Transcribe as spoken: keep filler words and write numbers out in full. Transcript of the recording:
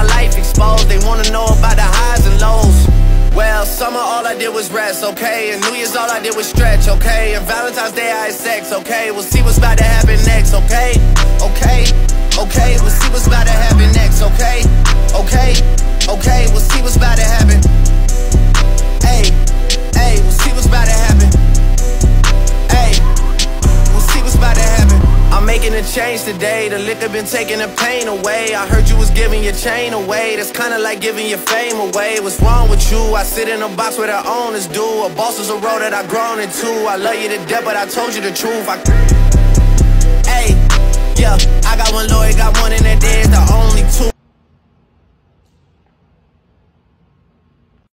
my life exposed. They wanna know about the highs and lows. Well, summer all I did was rest, okay. And New Year's all I did was stretch, okay. And Valentine's Day I had sex, okay. We'll see what's about to happen next, okay. Okay, okay, we'll see what's about to happen next, okay. Okay, okay, we'll see what's about to happen. Hey, hey, we'll see what's about to happen. Hey, we'll see what's about to happen. I'm making a change today. The liquor been taking the pain away. I heard you was giving your chain away. That's kinda like giving your fame away. What's wrong with you? I sit in a box where the owners do. A boss is a role that I've grown into. I love you to death, but I told you the truth. I... Hey, yeah, I got one lawyer, got one in that day. It's the only two.